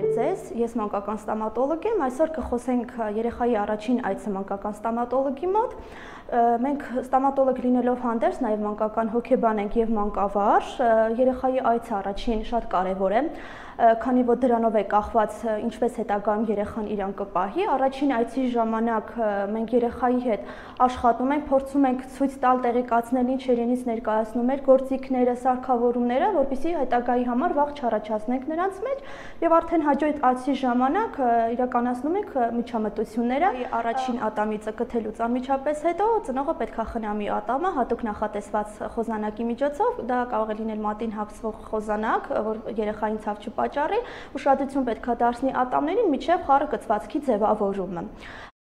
Բարև ձեզ, ես մանկական ստոմատոլոգ եմ, այսօր կխոսենք երեխայի առաջին այցը մանկական ստոմատոլոգի մոտ։ Մենք ստոմատոլոգ լինելով հանդերձ նաև մանկական հոգեբան ենք եւ մանկավար։ Երեխայի այցը առաջին շատ կարեւոր է, քանի որ դրանով է կախված ինչպես հետագայում երեխան իրան կպահի։ Առաջին այցի ժամանակ մենք երեխայի հետ աշխատում ենք, փորձում ենք ցույց տալ, տեղեկացնել ինչ իրենից ներկայացնում էր գործիքները, սարքավորումները, որպեսզի հետագայի համար վաղ չառաջացնենք նրանց մեջ եւ արդեն հաջորդ այցի ժամանակ իրականացնում ենք միջամտությունները։ Առաջին ատամիցը կթելուց անմիջապես հետո ծնողը պետք է խնամի ատամը հատուկ նախատեսված խոզանակի միջոցով, դա կարող է լինել մատին հագցվող խոզանակ, որ երեխային ցավ չպատճառի, ուշադրություն պետք է դարձնի ատամներին մինչև խառը կծվածքի ձևավորումը։